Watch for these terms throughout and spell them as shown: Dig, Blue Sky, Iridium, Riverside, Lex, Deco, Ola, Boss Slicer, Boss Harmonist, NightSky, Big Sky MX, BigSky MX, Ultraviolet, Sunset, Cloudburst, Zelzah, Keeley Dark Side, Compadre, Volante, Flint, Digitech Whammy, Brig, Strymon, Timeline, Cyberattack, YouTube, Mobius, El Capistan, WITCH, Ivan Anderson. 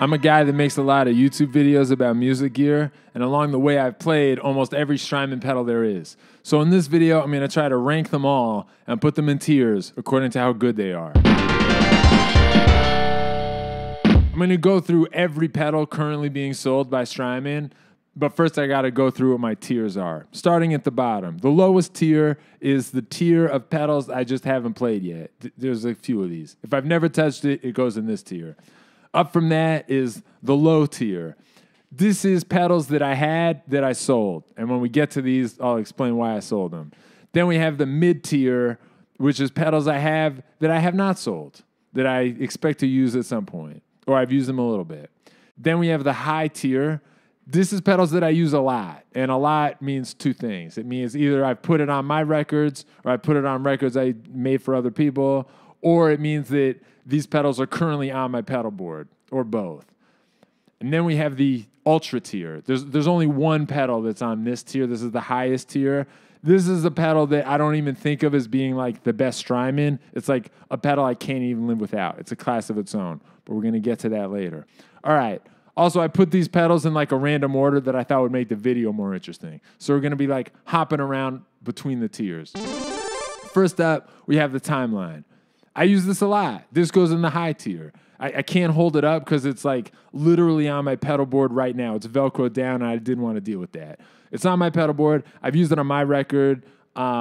I'm a guy that makes a lot of YouTube videos about music gear, and along the way I've played almost every Strymon pedal there is. So in this video, I'm gonna try to rank them all and put them in tiers according to how good they are. I'm gonna go through every pedal currently being sold by Strymon, but first I gotta go through what my tiers are. Starting at the bottom, the lowest tier is the tier of pedals I just haven't played yet. There's a few of these. If I've never touched it, it goes in this tier. Up from that is the low tier. This is pedals that I had that I sold. And when we get to these, I'll explain why I sold them. Then we have the mid tier, which is pedals I have that I have not sold, that I expect to use at some point, or I've used them a little bit. Then we have the high tier. This is pedals that I use a lot. And a lot means two things. It means either I put it on my records, or I put it on records I made for other people, or it means that these pedals are currently on my pedal board, or both. And then we have the ultra tier. There's only one pedal that's on this tier. This is the highest tier. This is a pedal that I don't even think of as being like the best Strymon. It's like a pedal I can't even live without. It's a class of its own, but we're gonna get to that later. All right, also I put these pedals in like a random order that I thought would make the video more interesting. So we're gonna be like hopping around between the tiers. First up, we have the Timeline. I use this a lot. This goes in the high tier. I can't hold it up because it's like literally on my pedal board right now. It's Velcroed down and I didn't want to deal with that. It's on my pedal board. I've used it on my record. You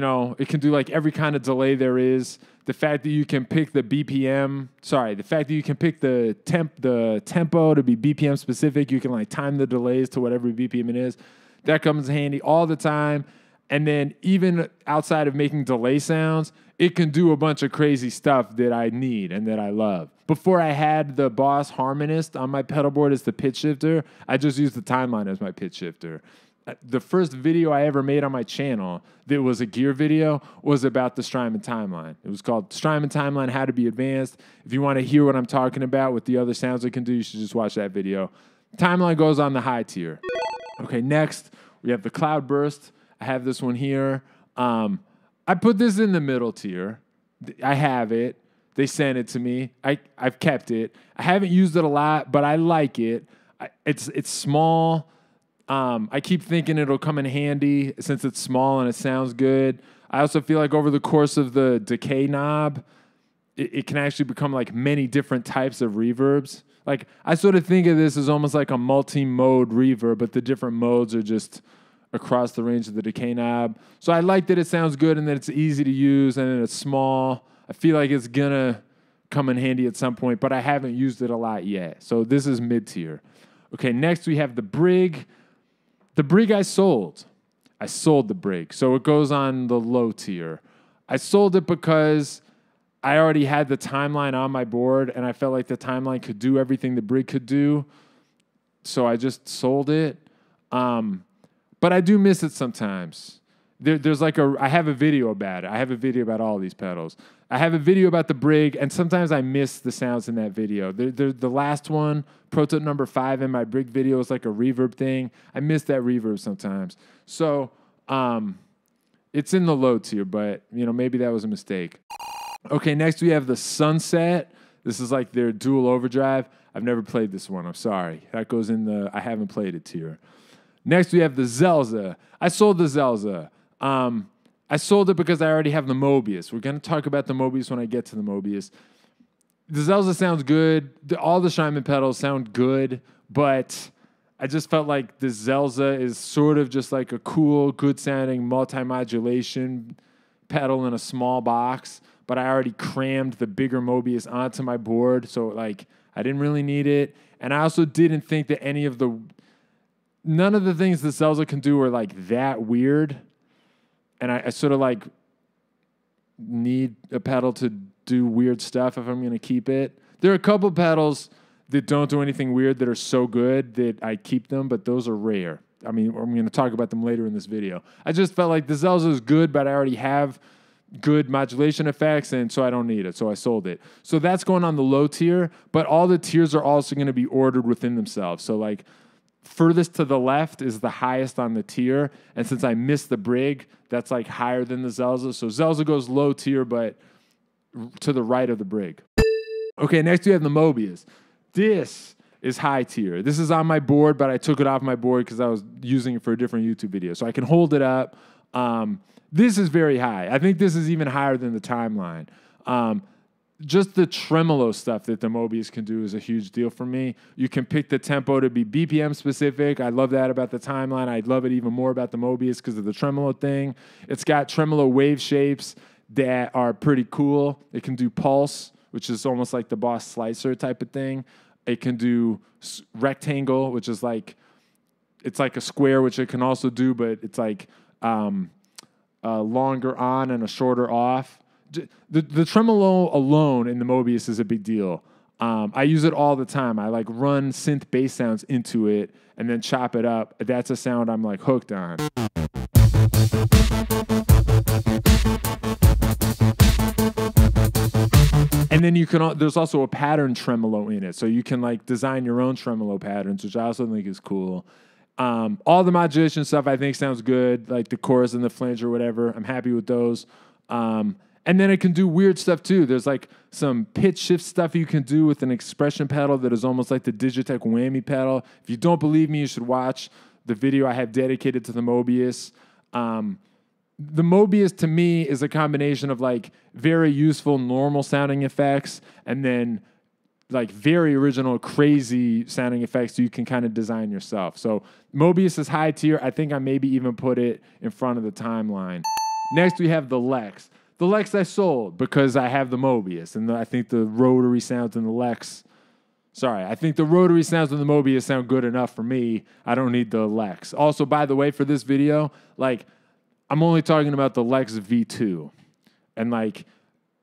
know, it can do like every kind of delay there is. The fact that you can pick the BPM, sorry, the fact that you can pick the tempo to be BPM specific, you can like time the delays to whatever BPM it is. That comes handy all the time. And then even outside of making delay sounds, it can do a bunch of crazy stuff that I need and that I love. Before I had the Boss Harmonist on my pedal board as the pitch shifter, I just used the Timeline as my pitch shifter. The first video I ever made on my channel that was a gear video was about the Strymon Timeline. It was called Strymon Timeline, How to Be Advanced. If you want to hear what I'm talking about with the other sounds it can do, you should just watch that video. Timeline goes on the high tier. Okay, next we have the Cloudburst. I have this one here. I put this in the middle tier. I have it. They sent it to me. I've kept it. I haven't used it a lot, but I like it. It's small. I keep thinking it'll come in handy since it's small and it sounds good. I also feel like over the course of the decay knob, it can actually become like many different types of reverbs. Like I sort of think of this as almost like a multi-mode reverb, but the different modes are just across the range of the decay knob. So I like that it sounds good and that it's easy to use and that it's small. I feel like it's gonna come in handy at some point, but I haven't used it a lot yet. So this is mid-tier. Okay, next we have the Brig. The Brig I sold. I sold the Brig, so it goes on the low tier. I sold it because I already had the Timeline on my board and I felt like the Timeline could do everything the Brig could do. So I just sold it. But I do miss it sometimes. There's like a, I have a video about it. I have a video about all these pedals. I have a video about the Brig, and sometimes I miss the sounds in that video. The last one, prototype number 5 in my Brig video, is like a reverb thing. I miss that reverb sometimes. So it's in the low tier, but you know, maybe that was a mistake. Okay, next we have the Sunset. This is like their dual overdrive. I've never played this one, I'm sorry. That goes in the I haven't played it tier. Next, we have the Zelzah. I sold the Zelzah. I sold it because I already have the Mobius. We're going to talk about the Mobius when I get to the Mobius. The Zelzah sounds good. All the Strymon pedals sound good, but I just felt like the Zelzah is sort of just like a cool, good-sounding multi-modulation pedal in a small box, but I already crammed the bigger Mobius onto my board, so like I didn't really need it. And I also didn't think that any of the... None of the things the Zelzah can do are like that weird. And I sort of like need a pedal to do weird stuff if I'm going to keep it. There are a couple pedals that don't do anything weird that are so good that I keep them, but those are rare. I mean, I'm going to talk about them later in this video. I just felt like the Zelzah is good, but I already have good modulation effects, and so I don't need it, so I sold it. So that's going on the low tier, but all the tiers are also going to be ordered within themselves. So like... Furthest to the left is the highest on the tier, and since I missed the Brig, that's like higher than the Zelzah. So Zelzah goes low tier, but to the right of the Brig. Okay, next we have the Mobius. This is high tier. This is on my board, but I took it off my board because I was using it for a different YouTube video. So I can hold it up. This is very high. I think this is even higher than the timeline. Just the tremolo stuff that the Mobius can do is a huge deal for me. You can pick the tempo to be BPM specific. I love that about the timeline. I love it even more about the Mobius because of the tremolo thing. It's got tremolo wave shapes that are pretty cool. It can do pulse, which is almost like the Boss Slicer type of thing. It can do rectangle, which is like, it's like a square, which it can also do, but it's like a longer on and a shorter off. The tremolo alone in the Mobius is a big deal. I use it all the time. I like run synth bass sounds into it and then chop it up. That's a sound I'm like hooked on. And then you can, there's also a pattern tremolo in it. So you can like design your own tremolo patterns, which I also think is cool. All the modulation stuff I think sounds good, like the chorus and the flange or whatever. I'm happy with those. And then it can do weird stuff too. There's like some pitch shift stuff you can do with an expression pedal that is almost like the Digitech Whammy pedal. If you don't believe me, you should watch the video I have dedicated to the Mobius. The Mobius to me is a combination of like very useful, normal sounding effects and then like very original, crazy sounding effects so you can kind of design yourself. So Mobius is high tier. I think I maybe even put it in front of the timeline. Next, we have the Lex. The Lex I sold because I have the Mobius, and I think the rotary sounds in the Lex. Sorry, I think the rotary sounds in the Mobius sound good enough for me. I don't need the Lex. Also, by the way, for this video, like I'm only talking about the Lex V2, and like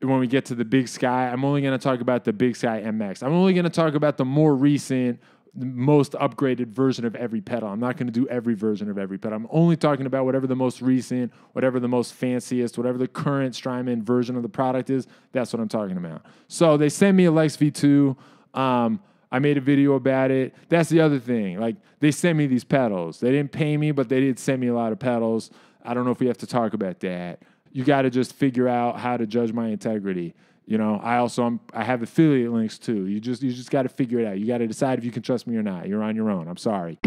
when we get to the Big Sky, I'm only going to talk about the Big Sky MX. I'm only going to talk about the more recent, the most upgraded version of every pedal. I'm not going to do every version of every pedal. I'm only talking about whatever the most recent, whatever the most fanciest, whatever the current Strymon version of the product is. That's what I'm talking about. So they sent me a Lex V2. I made a video about it. That's the other thing. Like they sent me these pedals. They didn't pay me, but they did send me a lot of pedals. I don't know if we have to talk about that. You got to just figure out how to judge my integrity. You know, I have affiliate links too. You just got to figure it out. You got to decide if you can trust me or not. You're on your own. I'm sorry.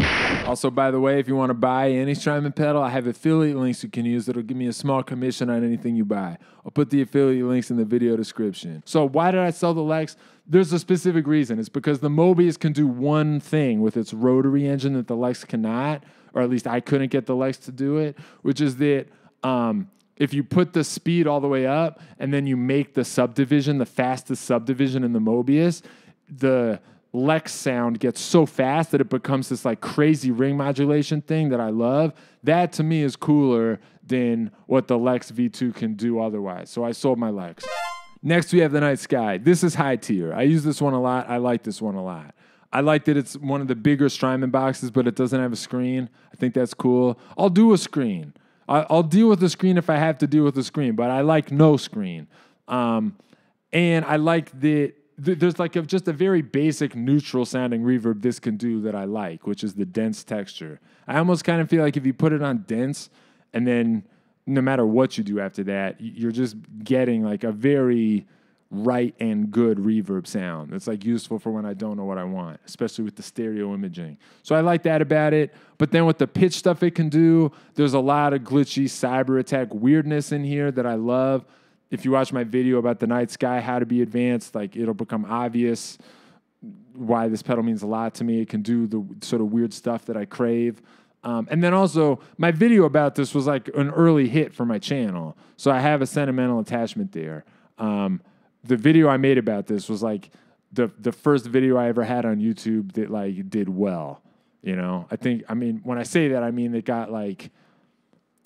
Also, by the way, if you want to buy any Strymon pedal, I have affiliate links you can use that'll give me a small commission on anything you buy. I'll put the affiliate links in the video description. So why did I sell the Lex? There's a specific reason. It's because the Mobius can do one thing with its rotary engine that the Lex cannot, or at least I couldn't get the Lex to do it, which is that if you put the speed all the way up and then you make the subdivision, the fastest subdivision in the Mobius, the Lex sound gets so fast that it becomes this like crazy ring modulation thing that I love. That to me is cooler than what the Lex V2 can do otherwise. So I sold my Lex. Next we have the Night Sky. This is high tier. I use this one a lot. I like this one a lot. I like that it's one of the bigger Strymon boxes, but it doesn't have a screen. I think that's cool. I'll do a screen. I'll deal with the screen if I have to deal with the screen, but I like no screen. And I like that there's like just a very basic neutral sounding reverb this can do that I like, which is the dense texture. I almost kind of feel like if you put it on dense and then no matter what you do after that, you're just getting like a very right and good reverb sound. It's like useful for when I don't know what I want, especially with the stereo imaging. So I like that about it. But then with the pitch stuff it can do, there's a lot of glitchy cyber attack weirdness in here that I love. If you watch my video about the Night Sky, how to be advanced, like it'll become obvious why this pedal means a lot to me. It can do the sort of weird stuff that I crave. And then also, my video about this was like an early hit for my channel. So I have a sentimental attachment there. The video I made about this was like the first video I ever had on YouTube that like did well, you know? When I say that, I mean it got like,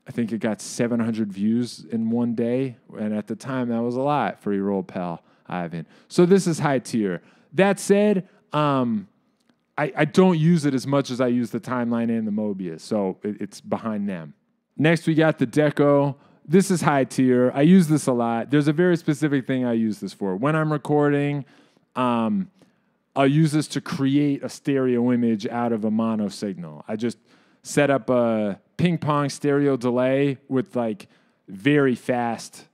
I think it got 700 views in one day, and at the time that was a lot for your old pal Ivan. So this is high tier. That said, I don't use it as much as I use the timeline and the Mobius, so it's behind them. Next we got the Deco. This is high tier. I use this a lot. There's a very specific thing I use this for. When I'm recording, I'll use this to create a stereo image out of a mono signal. I just set up a ping pong stereo delay with like very fast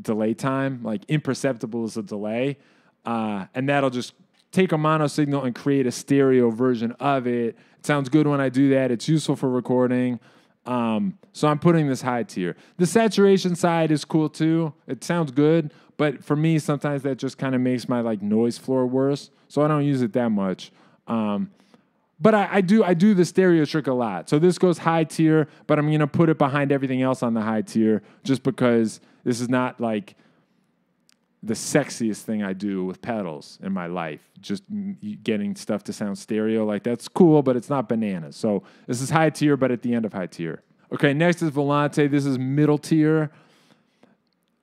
delay time, like imperceptible as a delay. And that'll just take a mono signal and create a stereo version of it. It sounds good when I do that. It's useful for recording. So I'm putting this high tier. The saturation side is cool too. It sounds good, but for me, sometimes that just kind of makes my like noise floor worse. So I don't use it that much. But I do the stereo trick a lot. So this goes high tier, but I'm gonna put it behind everything else on the high tier just because this is not like the sexiest thing I do with pedals in my life. Just getting stuff to sound stereo, like that's cool, but it's not bananas. So this is high tier, but at the end of high tier. Okay, next is Volante. This is middle tier.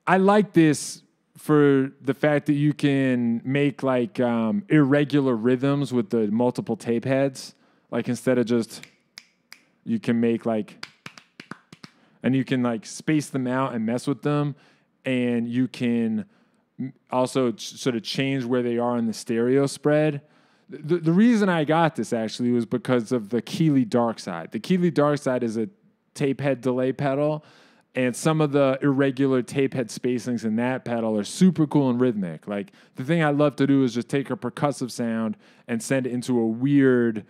I like this for the fact that you can make like irregular rhythms with the multiple tape heads. Like instead of just, you can make like, and you can like space them out and mess with them, and you can also sort of change where they are in the stereo spread. The reason I got this actually was because of the Keeley Dark Side. The Keeley Dark Side is a tape head delay pedal, and some of the irregular tape head spacings in that pedal are super cool and rhythmic. Like the thing I love to do is just take a percussive sound and send it into a weird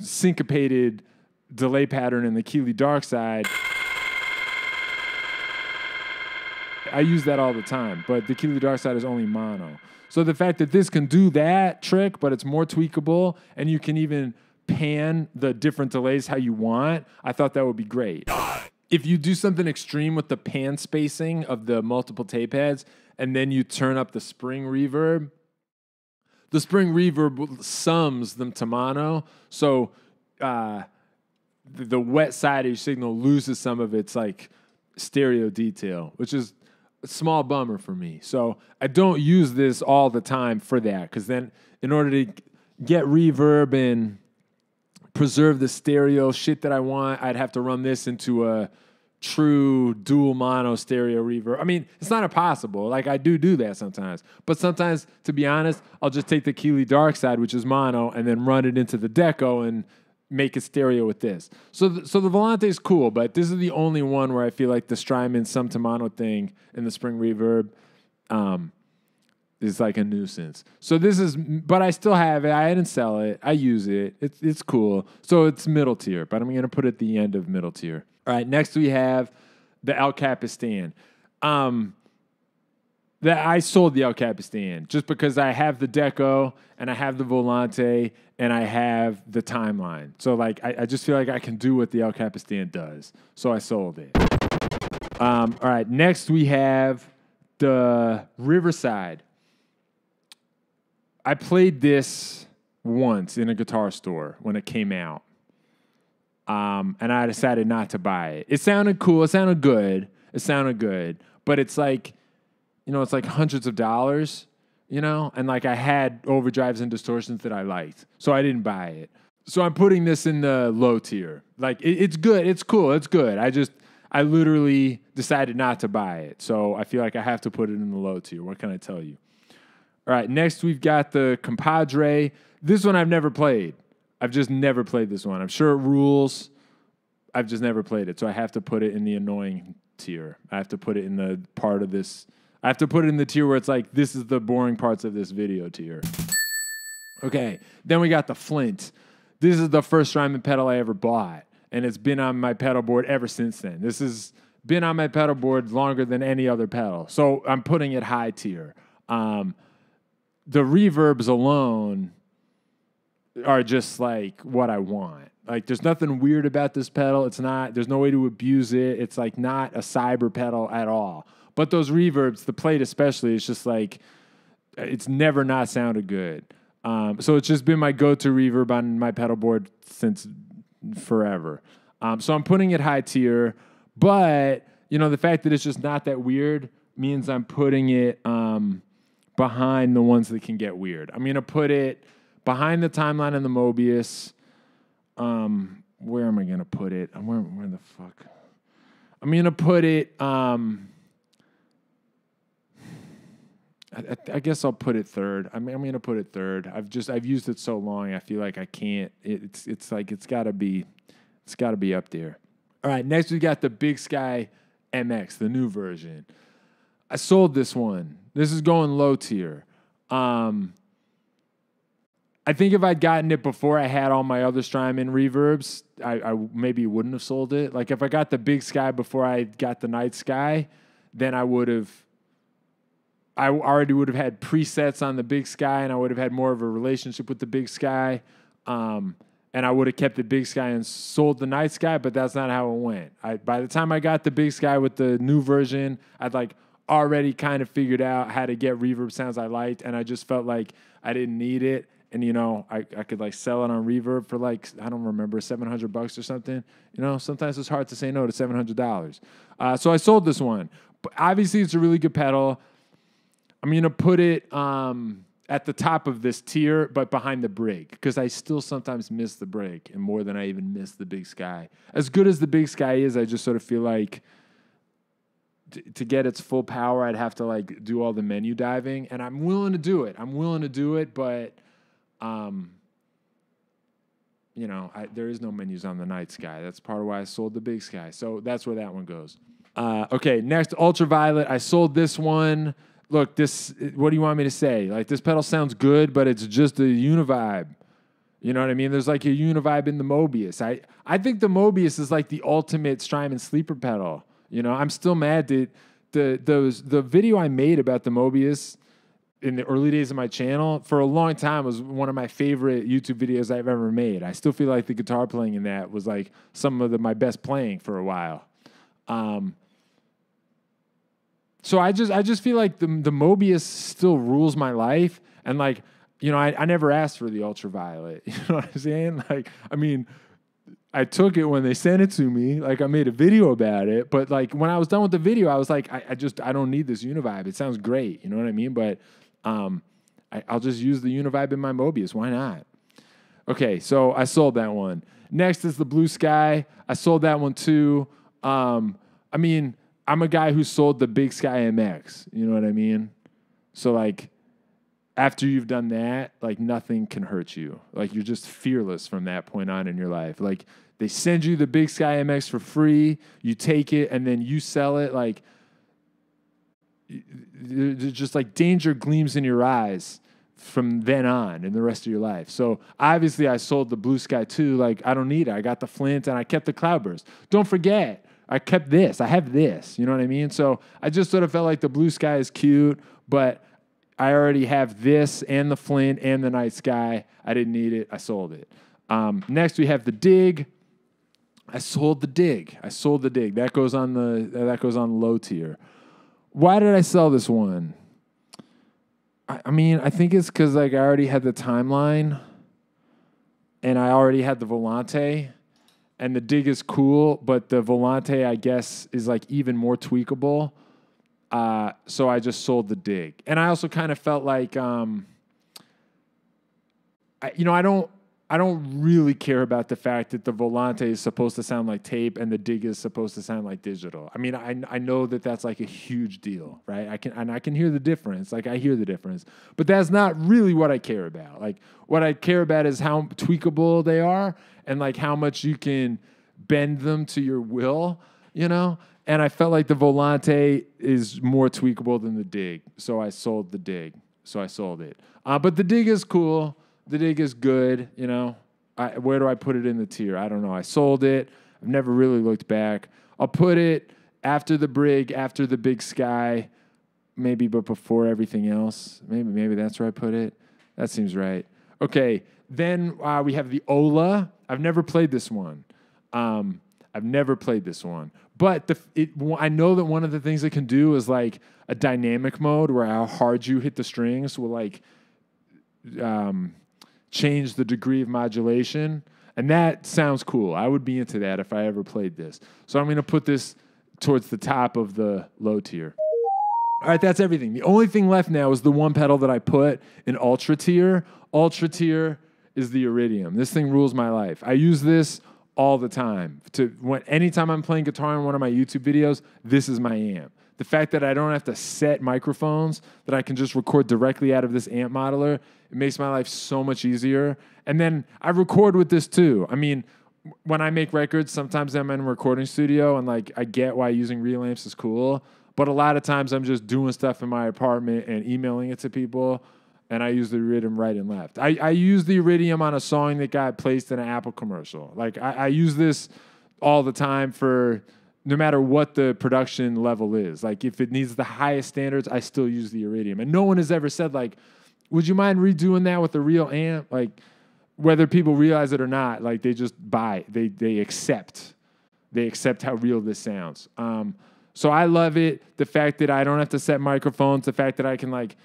syncopated delay pattern in the Keeley Dark Side. I use that all the time, but the Keeley Dark Side is only mono. So the fact that this can do that trick, but it's more tweakable, and you can even pan the different delays how you want, I thought that would be great. If you do something extreme with the pan spacing of the multiple tape heads, and then you turn up the spring reverb sums them to mono, so the wet side of your signal loses some of its like stereo detail, which is a small bummer for me. So I don't use this all the time for that, because then in order to get reverb and preserve the stereo shit that I want, I'd have to run this into a true dual mono stereo reverb. I mean, it's not impossible. Like I do that sometimes. But sometimes, to be honest, I'll just take the Keeley Dark Side, which is mono, and then run it into the Deco and make it stereo with this. So the Volante is cool, but this is the only one where I feel like the Strymon sum to mono thing and the spring reverb is like a nuisance. So this is, but I still have it. I didn't sell it. I use it. It's cool. So it's middle tier, but I'm going to put it at the end of middle tier. All right, next we have the El Capistan. I sold the El Capistan just because I have the Deco and I have the Volante and I have the Timeline. So like I just feel like I can do what the El Capistan does. So I sold it. All right, next we have the Riverside. I played this once in a guitar store when it came out. And I decided not to buy it. It sounded cool. It sounded good. It sounded good. But it's like, you know, it's like hundreds of dollars, you know? And like I had overdrives and distortions that I liked, so I didn't buy it. So I'm putting this in the low tier. Like it's good, it's cool, it's good. I literally decided not to buy it. So I feel like I have to put it in the low tier. What can I tell you? All right, next we've got the Compadre. This one I've never played. I've just never played this one. I'm sure it rules. I've just never played it. So I have to put it in the annoying tier. I have to put it in the part of this, I have to put it in the tier where it's like, this is the boring parts of this video tier. Okay, then we got the Flint. This is the first Strymon pedal I ever bought, and it's been on my pedal board ever since then. This has been on my pedal board longer than any other pedal, so I'm putting it high tier. The reverbs alone are just like what I want. Like there's nothing weird about this pedal. It's not, there's no way to abuse it. It's like not a cyber pedal at all. But those reverbs, the plate especially, it's just like, it's never not sounded good. So it's just been my go-to reverb on my pedal board since forever. So I'm putting it high tier, but you know, the fact that it's just not that weird means I'm putting it behind the ones that can get weird. I'm gonna put it behind the Timeline and the Mobius. Where am I gonna put it? Where the fuck? I'm gonna put it, I guess I'll put it third. I'm going to put it third. I've used it so long. I feel like I can't. It's like it's got to be up there. All right, next we got the Big Sky MX, the new version. I sold this one. This is going low tier. I think if I'd gotten it before I had all my other Strymon reverbs, I maybe wouldn't have sold it. Like, if I got the Big Sky before I got the Night Sky, then I would have... I already would have had presets on the Big Sky, and I would have had more of a relationship with the Big Sky. And I would have kept the Big Sky and sold the Night Sky, but that's not how it went. By the time I got the Big Sky with the new version, I'd like already kind of figured out how to get reverb sounds I liked, and I just felt like I didn't need it. And, you know, I could like sell it on reverb for like, I don't remember, $700 or something. You know, sometimes it's hard to say no to $700. So I sold this one. But obviously, it's a really good pedal. I'm going to put it at the top of this tier, but behind the Brig, because I still sometimes miss the Brig, and more than I even miss the Big Sky. As good as the Big Sky is, I just sort of feel like to get its full power, I'd have to like do all the menu diving, and I'm willing to do it. I'm willing to do it, but you know, there is no menus on the Night Sky. That's part of why I sold the Big Sky. So that's where that one goes. Okay, next, Ultraviolet. I sold this one. Look, this, what do you want me to say? Like, this pedal sounds good, but it's just a univibe. You know what I mean? There's like a univibe in the Mobius. I think the Mobius is like the ultimate Strymon sleeper pedal. You know, I'm still mad that the video I made about the Mobius in the early days of my channel for a long time was one of my favorite YouTube videos I've ever made. I still feel like the guitar playing in that was like some of my best playing for a while. So I just feel like the Mobius still rules my life, and like, you know, I never asked for the Ultraviolet. You know what I'm saying? Like, I mean, I took it when they sent it to me. Like, I made a video about it, but like when I was done with the video, I was like, I don't need this univibe. It sounds great, you know what I mean? But I'll just use the univibe in my Mobius. Why not? Okay, so I sold that one. Next is the Blue Sky. I sold that one too. I mean, I'm a guy who sold the Big Sky MX, you know what I mean? So, like, after you've done that, like, nothing can hurt you. Like, you're just fearless from that point on in your life. Like, they send you the Big Sky MX for free, you take it, and then you sell it. Like, just, like, danger gleams in your eyes from then on in the rest of your life. So, obviously, I sold the Blue Sky, too. Like, I don't need it. I got the Flint, and I kept the Cloudburst. Don't forget, I kept this. I have this. You know what I mean? So I just sort of felt like the Blue Sky is cute, but I already have this and the Flint and the Night Sky. I didn't need it. I sold it. Next, we have the Dig. I sold the Dig. I sold the Dig. That goes on low tier. Why did I sell this one? I mean, I think it's because like I already had the Timeline, and I already had the Volante. And the Dig is cool, but the Volante, I guess, is like even more tweakable. So I just sold the Dig. And I also kind of felt like, you know, I don't really care about the fact that the Volante is supposed to sound like tape and the Dig is supposed to sound like digital. I mean, I know that that's like a huge deal, right? I can hear the difference. Like, I hear the difference. But that's not really what I care about. Like, what I care about is how tweakable they are and like how much you can bend them to your will, you know? And I felt like the Volante is more tweakable than the Dig. So I sold the Dig. So I sold it. But the Dig is cool. The Dig is good, you know. Where do I put it in the tier? I don't know. I sold it. I've never really looked back. I'll put it after the Brig, after the Big Sky, maybe, but before everything else. Maybe that's where I put it. That seems right. Okay, then we have the Ola. I've never played this one. I've never played this one. But I know that one of the things it can do is like a dynamic mode where how hard you hit the strings will like change the degree of modulation, and that sounds cool. I would be into that if I ever played this. So I'm going to put this towards the top of the low tier. All right, that's everything. The only thing left now is the one pedal that I put in ultra tier. Ultra tier is the Iridium. This thing rules my life. I use this all the time. Anytime I'm playing guitar in one of my YouTube videos, this is my amp. The fact that I don't have to set microphones, that I can just record directly out of this amp modeler, it makes my life so much easier. And then I record with this too. I mean, when I make records, sometimes I'm in a recording studio and like I get why using real amps is cool, but a lot of times I'm just doing stuff in my apartment and emailing it to people. and I used the Iridium right and left. I used the Iridium on a song that got placed in an Apple commercial. Like, I use this all the time for no matter what the production level is. Like, if it needs the highest standards, I still use the Iridium. And no one has ever said, like, would you mind redoing that with a real amp? Like, whether people realize it or not, like, they just buy. They accept. They accept how real this sounds. So I love it. The fact that I don't have to set microphones. The fact that I can, like,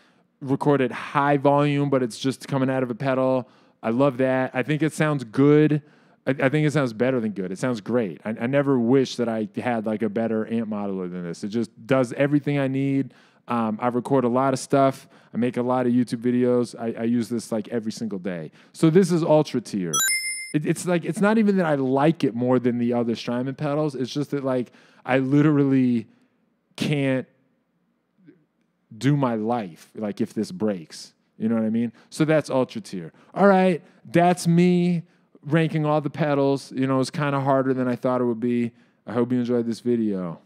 record at high volume, but it's just coming out of a pedal. I love that. I think it sounds good. I think it sounds better than good. It sounds great. I never wish that I had, like, a better amp modeler than this. It just does everything I need. I record a lot of stuff. I make a lot of YouTube videos. I use this, like, every single day. So this is ultra tier. It's like, it's not even that I like it more than the other Strymon pedals. It's just that, like, I literally can't do my life, like, if this breaks. You know what I mean? So that's ultra tier. All right, that's me ranking all the pedals. You know, it's kind of harder than I thought it would be. I hope you enjoyed this video.